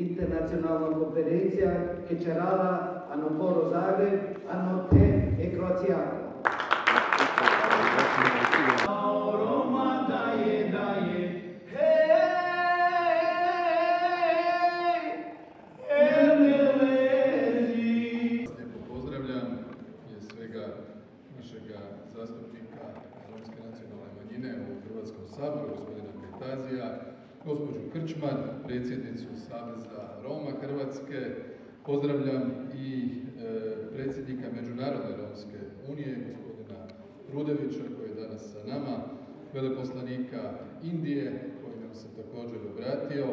Internazionalna conferenza che c'era hanno foro Zagreb, hanno te e Croazia. Gospođu Krčman, predsjednicu Saveza Roma Hrvatske, pozdravljam i predsjednika Međunarodne Romske unije, gospodina Rudevića koji je danas sa nama, veleposlanika Indije koji nam se također obratio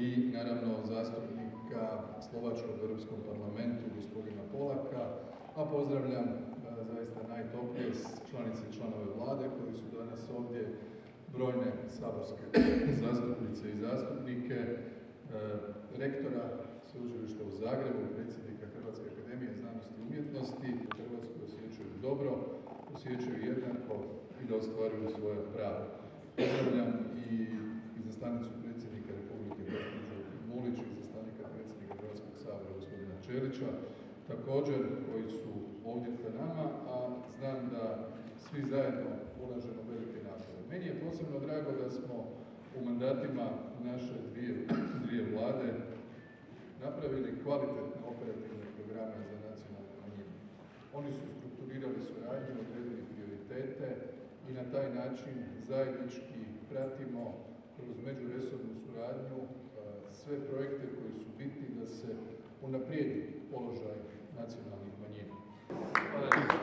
i naravno zastupnika Slovačkog Europskom parlamentu, gospodina Polaka, a pozdravljam zaista najtoplije članice i članove vlade koji su danas ovdje, brojne saborske zastupnice i zastupnike, rektora Sveučilišta u Zagrebu, predsjednika Hrvatske akademije znanosti i umjetnosti. Hrvatsku osjećaju dobro, osjećaju jednako i da ostvaruju svoje prava. Pozdravljam i izaslanicu predsjednika Republike gospođu Mulić, izaslanika predsjednika Hrvatskog sabora gospodina Čelića, također koji su ovdje sa nama, a znam da svi zajedno ulažemo velike napore. Meni je posebno drago da smo u mandatima naše dvije vlade napravili kvalitetne operativne programe za nacionalne manjine. Oni su strukturirali suradnju, odredili prioritete i na taj način zajednički pratimo kroz međuresornu suradnju sve projekte koji su bitni da se unaprijedi položaj nacionalnih manjina.